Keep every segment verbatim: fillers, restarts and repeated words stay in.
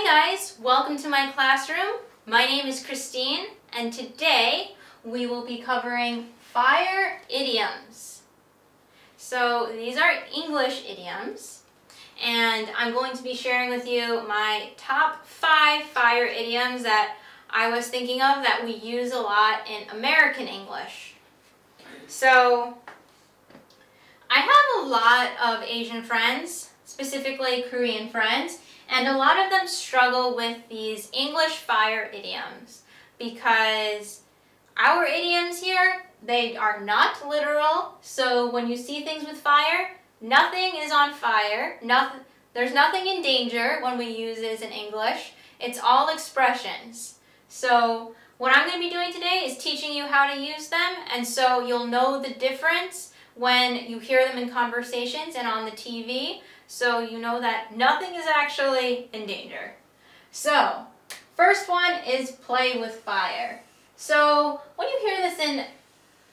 Hi guys, welcome to my classroom. My name is Christine, and today we will be covering fire idioms. So these are English idioms, and I'm going to be sharing with you my top five fire idioms that I was thinking of that we use a lot in American English. So I have a lot of Asian friends, specifically Korean friends, and a lot of them struggle with these English fire idioms because our idioms here, they are not literal. So when you see things with fire, nothing is on fire. Nothing, there's nothing in danger when we use this in English. It's all expressions. So what I'm going to be doing today is teaching you how to use them, and so you'll know the difference when you hear them in conversations and on the T V, so you know that nothing is actually in danger. So, first one is play with fire. So, when you hear this in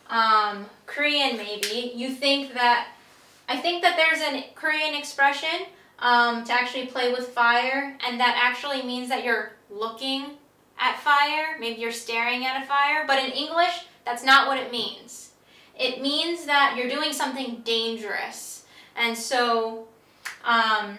um, Korean maybe, you think that, I think that there's a Korean expression um, to actually play with fire, and that actually means that you're looking at fire, maybe you're staring at a fire, but in English, that's not what it means. It means that you're doing something dangerous. And so, um,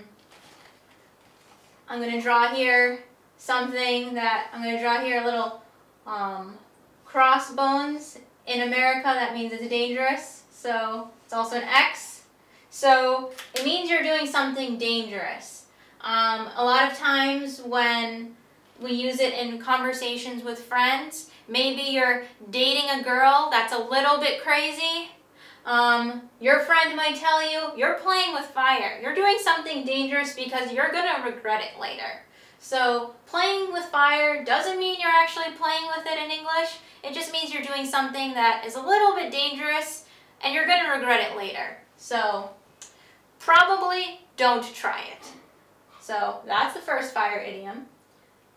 I'm going to draw here something that, I'm going to draw here a little um, crossbones. In America, that means it's dangerous. So, it's also an X. So, it means you're doing something dangerous. Um, a lot of times when we use it in conversations with friends. Maybe you're dating a girl that's a little bit crazy. Um, your friend might tell you, you're playing with fire. You're doing something dangerous because you're gonna regret it later. So playing with fire doesn't mean you're actually playing with it in English. It just means you're doing something that is a little bit dangerous and you're gonna regret it later. So probably don't try it. So that's the first fire idiom.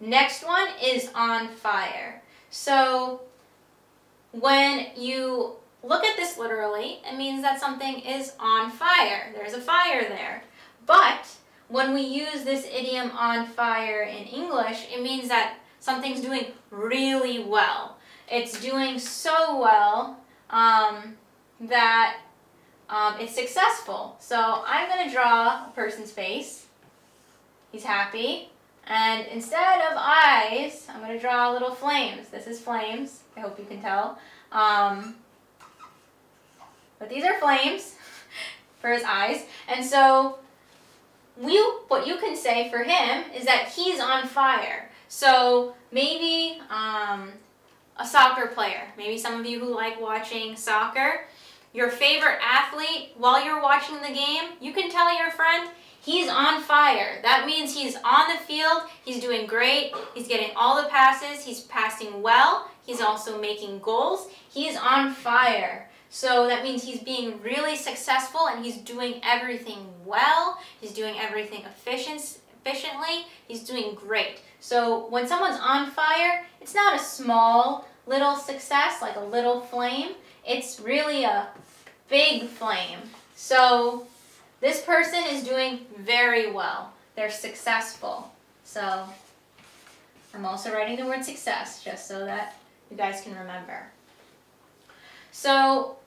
Next one is on fire. So when you look at this literally, it means that something is on fire. There's a fire there. But when we use this idiom on fire in English, it means that something's doing really well. It's doing so well um, that um, it's successful. So I'm going to draw a person's face. He's happy. And instead of eyes, I'm going to draw little flames. This is flames. I hope you can tell. Um, but these are flames for his eyes. And so we, what you can say for him is that he's on fire. So maybe um, a soccer player. Maybe some of you who like watching soccer. Your favorite athlete, while you're watching the game, you can tell your friend, he's on fire. That means he's on the field, he's doing great, he's getting all the passes, he's passing well, he's also making goals. He's on fire. So that means he's being really successful and he's doing everything well, he's doing everything efficient, efficiently, he's doing great. So when someone's on fire, it's not a small little success, like a little flame. It's really a big flame. So this person is doing very well. They're successful. So I'm also writing the word success just so that you guys can remember. So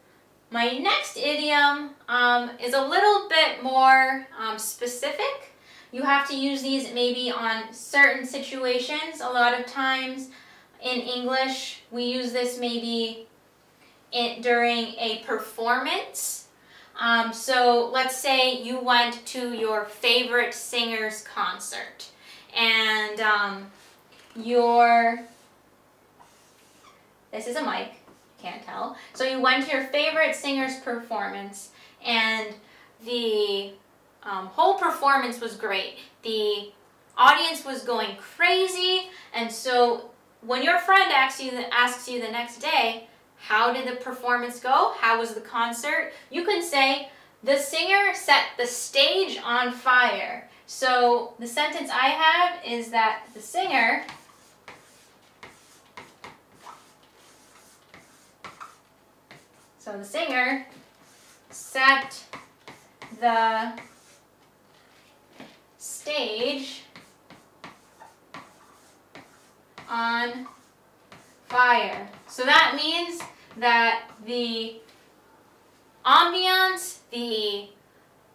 my next idiom um, is a little bit more um, specific. You have to use these maybe on certain situations. A lot of times in English, we use this maybe in, during a performance. Um, so let's say you went to your favorite singer's concert, and um, your, this is a mic, you can't tell. So you went to your favorite singer's performance, and the um, whole performance was great. The audience was going crazy, and so when your friend asks you, asks you the next day, how did the performance go? How was the concert? You can say, the singer set the stage on fire. So the sentence I have is that the singer So the singer set the stage on fire. So that means that the ambiance, the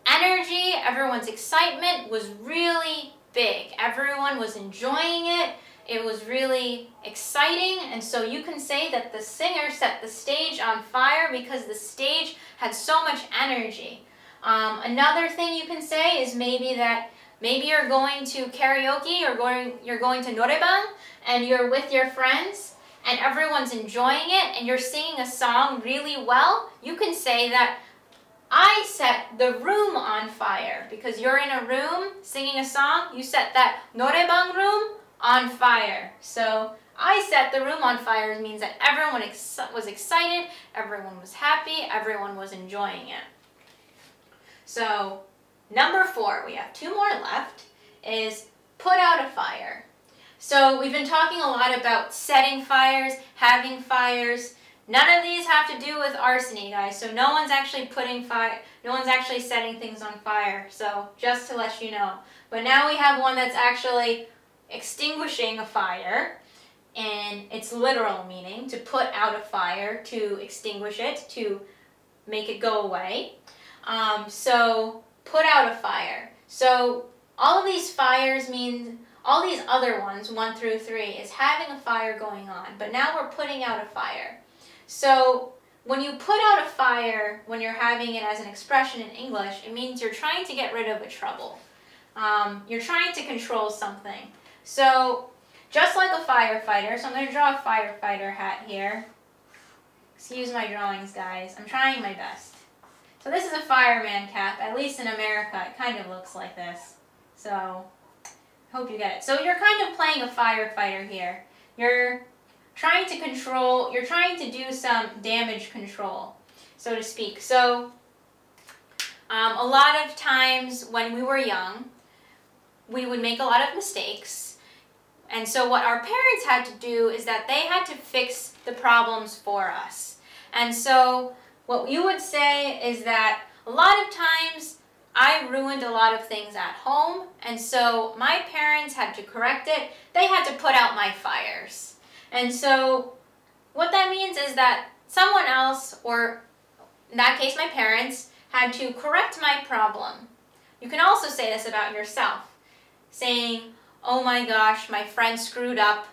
energy, everyone's excitement was really big. Everyone was enjoying it. It was really exciting, and so you can say that the singer set the stage on fire because the stage had so much energy. Um, another thing you can say is maybe that maybe you're going to karaoke or going you're going to norebang and you're with your friends and everyone's enjoying it and you're singing a song really well. You can say that I set the room on fire because you're in a room singing a song. You set that norebang room on fire. So I set the room on fire means that everyone ex was excited, everyone was happy, everyone was enjoying it. So number four, we have two more left, is put out a fire. So we've been talking a lot about setting fires, having fires. None of these have to do with arsony, guys. So no one's actually putting fire, no one's actually setting things on fire. So just to let you know. But now we have one that's actually extinguishing a fire, and its literal meaning, to put out a fire, to extinguish it, to make it go away. Um, so put out a fire. So all of these fires mean, all these other ones, one through three, is having a fire going on, but now we're putting out a fire. So when you put out a fire, when you're having it as an expression in English, it means you're trying to get rid of a trouble. Um, you're trying to control something. So, just like a firefighter, so I'm going to draw a firefighter hat here. Excuse my drawings, guys. I'm trying my best. So this is a fireman cap. At least in America, it kind of looks like this. So, I hope you get it. So you're kind of playing a firefighter here. You're trying to control, you're trying to do some damage control, so to speak. So, um, a lot of times when we were young, we would make a lot of mistakes. And so what our parents had to do is that they had to fix the problems for us. And so what you would say is that a lot of times I ruined a lot of things at home, and so my parents had to correct it. They had to put out my fires. And so what that means is that someone else, or in that case my parents, had to correct my problem. You can also say this about yourself, saying, oh my gosh, my friend screwed up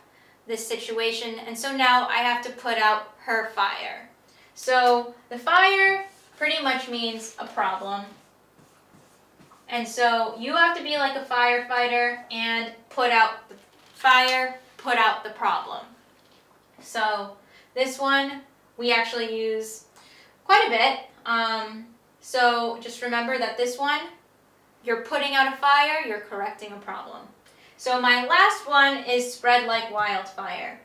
this situation, and so now I have to put out her fire. So the fire pretty much means a problem. And so you have to be like a firefighter and put out the fire, put out the problem. So this one we actually use quite a bit. Um, so just remember that this one, you're putting out a fire, you're correcting a problem. So my last one is spread like wildfire.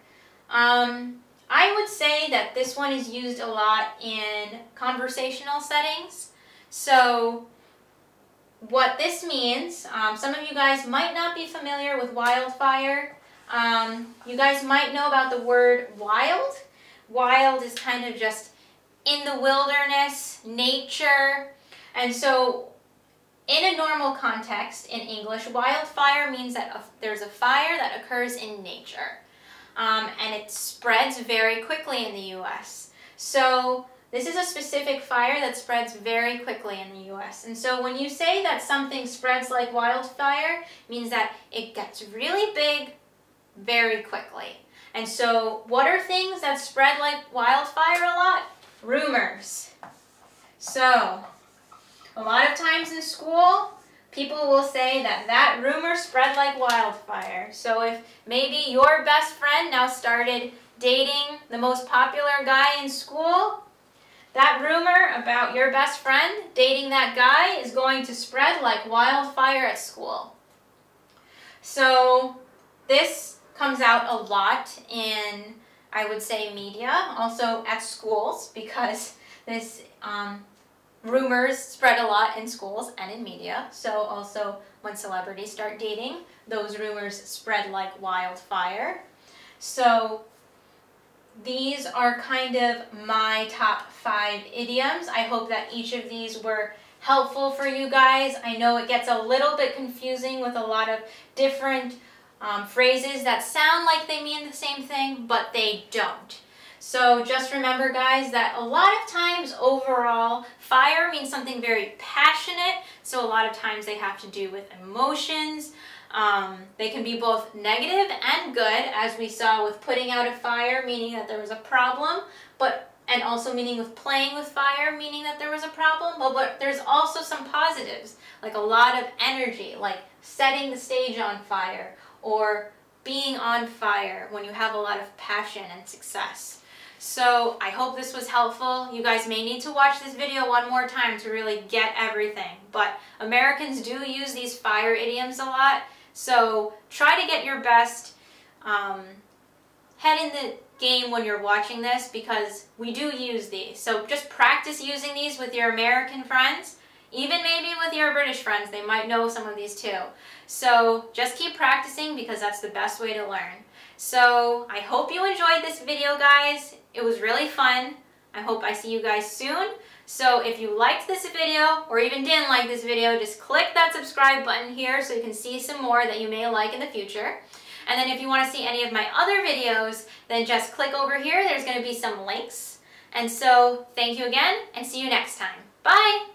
Um, I would say that this one is used a lot in conversational settings. So what this means, um, some of you guys might not be familiar with wildfire. Um, you guys might know about the word wild. Wild is kind of just in the wilderness, nature, and so in a normal context, in English, wildfire means that a, there's a fire that occurs in nature, um, and it spreads very quickly in the U S. So this is a specific fire that spreads very quickly in the U S. And so when you say that something spreads like wildfire, it means that it gets really big very quickly. And so what are things that spread like wildfire a lot? Rumors. So a lot of times in school, people will say that that rumor spread like wildfire. So if maybe your best friend now started dating the most popular guy in school, that rumor about your best friend dating that guy is going to spread like wildfire at school. So this comes out a lot in, I would say, media, also at schools, because this um, rumors spread a lot in schools and in media. So also when celebrities start dating, those rumors spread like wildfire. So these are kind of my top five idioms. I hope that each of these were helpful for you guys. I know it gets a little bit confusing with a lot of different um, phrases that sound like they mean the same thing, but they don't. So just remember, guys, that a lot of times overall, fire means something very passionate, so a lot of times they have to do with emotions. Um, they can be both negative and good, as we saw with putting out a fire, meaning that there was a problem, but and also meaning with playing with fire, meaning that there was a problem. Well, but there's also some positives, like a lot of energy, like setting the stage on fire, or being on fire when you have a lot of passion and success. So I hope this was helpful. You guys may need to watch this video one more time to really get everything, but Americans do use these fire idioms a lot, so try to get your best um, head in the game when you're watching this, because we do use these. So just practice using these with your American friends, even maybe with your British friends. They might know some of these too. So just keep practicing, because that's the best way to learn. So I hope you enjoyed this video, guys. It was really fun. I hope I see you guys soon. So if you liked this video, or even didn't like this video, just click that subscribe button here so you can see some more that you may like in the future. And then if you want to see any of my other videos, then just click over here. There's going to be some links. And so thank you again, and see you next time. Bye!